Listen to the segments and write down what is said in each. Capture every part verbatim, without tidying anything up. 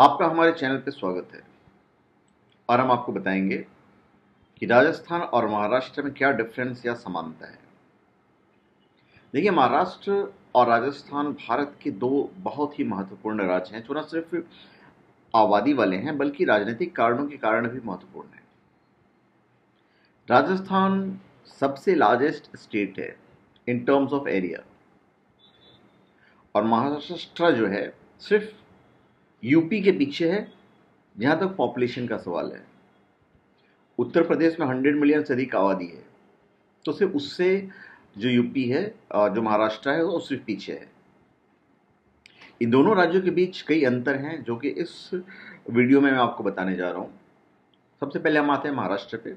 आपका हमारे चैनल पर स्वागत है और हम आपको बताएंगे कि राजस्थान और महाराष्ट्र में क्या डिफरेंस या समानता है। देखिए, महाराष्ट्र और राजस्थान भारत के दो बहुत ही महत्वपूर्ण राज्य हैं जो न सिर्फ आबादी वाले हैं बल्कि राजनीतिक कारणों के कारण भी महत्वपूर्ण हैं। राजस्थान सबसे लार्जेस्ट स्टेट है इन टर्म्स ऑफ एरिया और महाराष्ट्र जो है सिर्फ यूपी के पीछे है जहाँ तक पॉपुलेशन का सवाल है। उत्तर प्रदेश में हंड्रेड मिलियन से अधिक आबादी है तो सिर्फ उससे जो यूपी है जो महाराष्ट्र है वो उससे पीछे है। इन दोनों राज्यों के बीच कई अंतर हैं जो कि इस वीडियो में मैं आपको बताने जा रहा हूँ। सबसे पहले हम आते हैं महाराष्ट्र पे।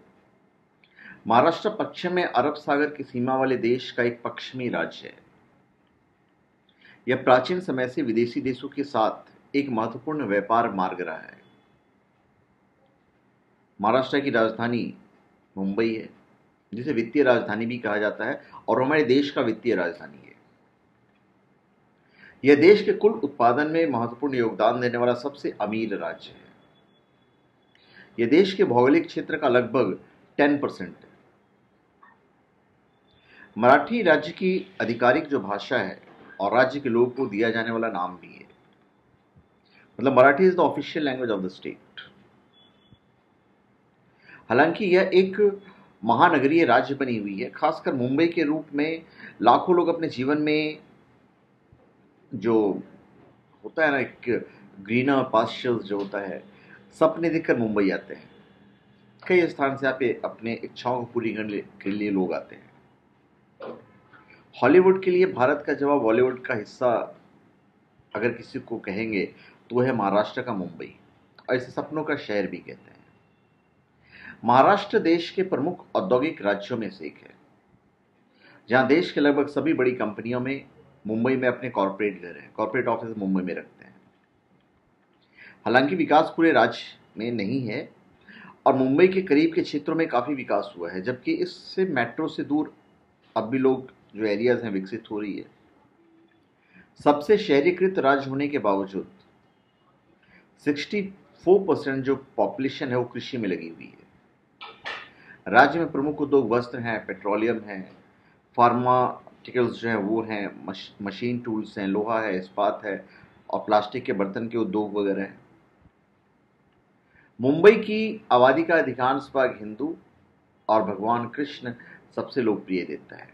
महाराष्ट्र पश्चिम में अरब सागर की सीमा वाले देश का एक पश्चिमी राज्य है। यह प्राचीन समय से विदेशी देशों के साथ एक महत्वपूर्ण व्यापार मार्ग रहा है। महाराष्ट्र की राजधानी मुंबई है जिसे वित्तीय राजधानी भी कहा जाता है और हमारे देश का वित्तीय राजधानी है। यह देश के कुल उत्पादन में महत्वपूर्ण योगदान देने वाला सबसे अमीर राज्य है। यह देश के भौगोलिक क्षेत्र का लगभग दस परसेंट है। मराठी राज्य की आधिकारिक जो भाषा है और राज्य के लोगों को दिया जाने वाला नाम भी है, मतलब Marathi is the official language of the state. हालांकि यह एक महानगरीय राज्य बनी हुई है, खासकर मुंबई के रूप में लाखों लोग अपने जीवन में जो होता है ना एक ग्रीनर पास्चर्स जो होता है सपने देखकर मुंबई आते हैं। कई स्थान से आप अपने इच्छाओं को पूरी करने के लिए लोग आते हैं। हॉलीवुड के लिए भारत का जवाब बॉलीवुड का हिस्सा अगर किसी को कहेंगे तो है महाराष्ट्र का मुंबई और इसे सपनों का शहर भी कहते हैं। महाराष्ट्र देश के प्रमुख औद्योगिक राज्यों में से एक है जहां देश के लगभग सभी बड़ी कंपनियों में मुंबई में अपने कॉरपोरेट घर हैं, कॉरपोरेट ऑफिस मुंबई में रखते हैं। हालांकि विकास पूरे राज्य में नहीं है और मुंबई के करीब के क्षेत्रों में काफ़ी विकास हुआ है, जबकि इससे मेट्रो से दूर अब भी लोग जो एरियाज हैं विकसित हो रही है। सबसे शहरीकृत राज्य होने के बावजूद चौंसठ परसेंट जो पॉपुलेशन है वो कृषि में लगी हुई है। राज्य में प्रमुख उद्योग वस्त्र हैं, पेट्रोलियम है, फार्मास्यूटिकल्स जो हैं वो हैं, मश, मशीन टूल्स हैं, लोहा है, इस्पात है और प्लास्टिक के बर्तन के उद्योग वगैरह हैं। मुंबई की आबादी का अधिकांश भाग हिंदू और भगवान कृष्ण सबसे लोकप्रिय देवता है।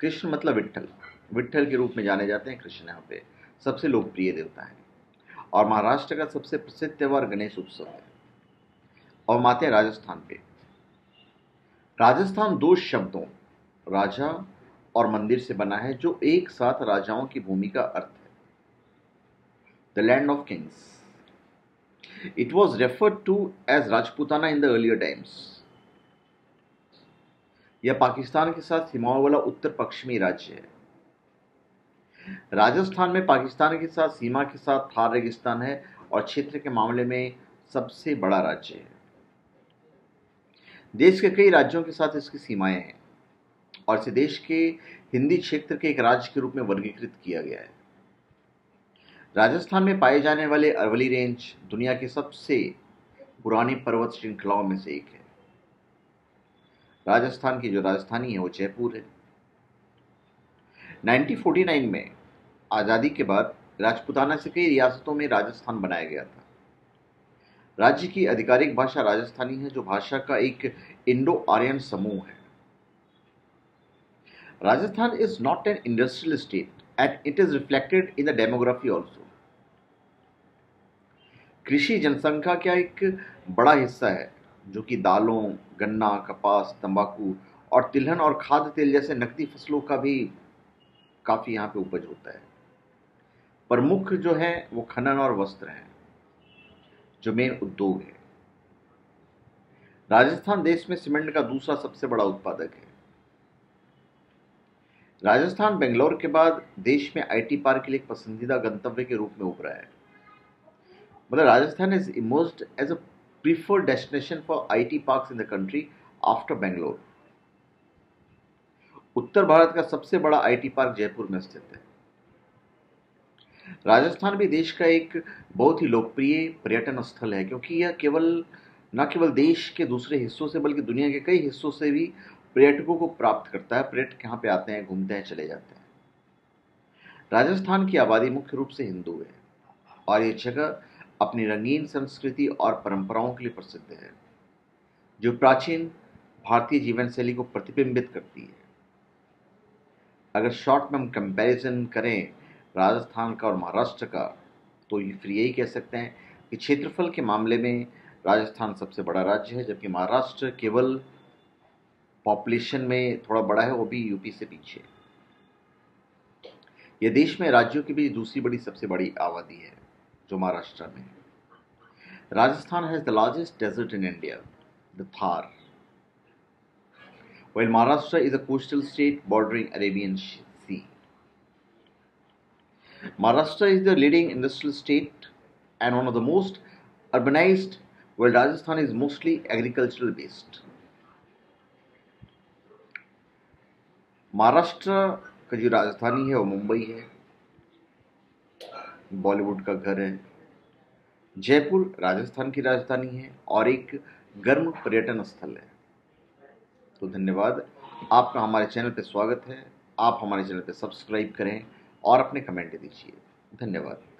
कृष्ण मतलब विट्ठल, विट्ठल के रूप में जाने जाते हैं कृष्ण यहाँ पे सबसे लोकप्रिय देवता है। और महाराष्ट्र का सबसे प्रसिद्ध त्यौहार गणेश उत्सव है। और माते राजस्थान पे। राजस्थान दो शब्दों राजा और मंदिर से बना है जो एक साथ राजाओं की भूमि का अर्थ है, the land of kings. It was referred to as Rajputana in the earlier times. यह पाकिस्तान के साथ सीमाओं वाला उत्तर पश्चिमी राज्य है। राजस्थान में पाकिस्तान के साथ सीमा के साथ थार रेगिस्तान है और क्षेत्र के मामले में सबसे बड़ा राज्य है। देश के कई राज्यों के साथ इसकी सीमाएं हैं और इसे देश के हिंदी क्षेत्र के एक राज्य के रूप में वर्गीकृत किया गया है। राजस्थान में पाए जाने वाले अरावली रेंज दुनिया के सबसे पुरानी पर्वत श्रृंखलाओं में से एक है। राजस्थान की जो राजधानी है वो जयपुर है। उन्नीस सौ उनचास में आज़ादी के बाद राजपूताना से कई रियासतों में राजस्थान बनाया गया था। राज्य की आधिकारिक भाषा राजस्थानी है जो भाषा का एक इंडो आर्यन समूह है। Rajasthan is not an industrial state and it is reflected in the demography also. कृषि जनसंख्या का एक बड़ा हिस्सा है जो कि दालों, गन्ना, कपास, तंबाकू और तिलहन और खाद्य तेल जैसे नकदी फसलों का भी काफ़ी यहाँ पे उपज होता है। प्रमुख जो है वो खनन और वस्त्र हैं जो मेन उद्योग है। राजस्थान देश में सीमेंट का दूसरा सबसे बड़ा उत्पादक है। राजस्थान बेंगलोर के बाद देश में आईटी पार्क के लिए एक पसंदीदा गंतव्य के रूप में उभरा है। मतलब Rajasthan is emerged as a preferred destination for IT parks in the country after Bangalore. उत्तर भारत का सबसे बड़ा आईटी पार्क जयपुर में स्थित है। राजस्थान भी देश का एक बहुत ही लोकप्रिय पर्यटन स्थल है, क्योंकि यह केवल न केवल देश के दूसरे हिस्सों से बल्कि दुनिया के कई हिस्सों से भी पर्यटकों को प्राप्त करता है। पर्यटक यहाँ पे आते हैं, घूमते हैं, चले जाते हैं। राजस्थान की आबादी मुख्य रूप से हिंदू है और ये जगह अपनी रंगीन संस्कृति और परंपराओं के लिए प्रसिद्ध है, जो प्राचीन भारतीय जीवन शैली को प्रतिबिंबित करती है। अगर शॉर्ट में हम कंपैरिजन करें राजस्थान का और महाराष्ट्र का, तो ये फिर यही कह सकते हैं कि क्षेत्रफल के मामले में राजस्थान सबसे बड़ा राज्य है, जबकि महाराष्ट्र केवल पॉपुलेशन में थोड़ा बड़ा है, वो भी यूपी से पीछे। यह देश में राज्यों के बीच दूसरी बड़ी सबसे बड़ी आबादी है, जो महाराष्ट्र में है। Rajasthan has the largest desert in India, the Thar, while Maharashtra is a coastal state bordering Arabian Sea. Maharashtra is the leading industrial state and one of the most urbanized, while Rajasthan is mostly agricultural based. Maharashtra का जो राजधानी है वो मुंबई है, बॉलीवुड का घर है। जयपुर राजस्थान की राजधानी है और एक गर्म पर्यटन स्थल है। तो धन्यवाद, आपका हमारे चैनल पर स्वागत है। आप हमारे चैनल पर सब्सक्राइब करें और अपने कमेंट दीजिए। धन्यवाद।